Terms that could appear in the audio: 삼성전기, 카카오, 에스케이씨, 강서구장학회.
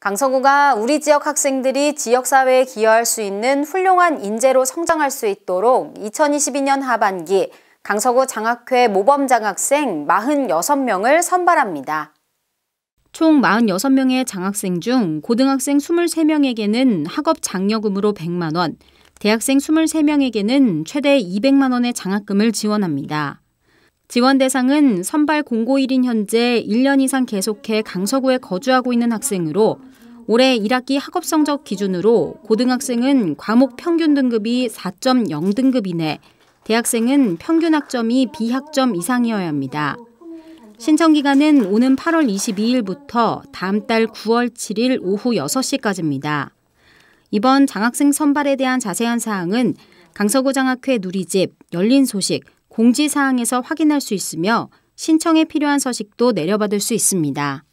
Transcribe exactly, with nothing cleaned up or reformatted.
강서구가 우리 지역 학생들이 지역사회에 기여할 수 있는 훌륭한 인재로 성장할 수 있도록 이천이십이 년 하반기 강서구 장학회 모범장학생 사십육 명을 선발합니다. 총 사십육 명의 장학생 중 고등학생 이십삼 명에게는 학업 장려금으로 백만 원, 대학생 이십삼 명에게는 최대 이백만 원의 장학금을 지원합니다. 지원 대상은 선발 공고일인 현재 일 년 이상 계속해 강서구에 거주하고 있는 학생으로 올해 일 학기 학업 성적 기준으로 고등학생은 과목 평균 등급이 사 점 영 등급 이내, 대학생은 평균 학점이 비 학점 이상이어야 합니다. 신청 기간은 오는 팔월 이십이일부터 다음 달 구월 칠일 오후 여섯 시까지입니다. 이번 장학생 선발에 대한 자세한 사항은 강서구 장학회 누리집, 열린 소식, 공지사항에서 확인할 수 있으며 신청에 필요한 서식도 내려받을 수 있습니다.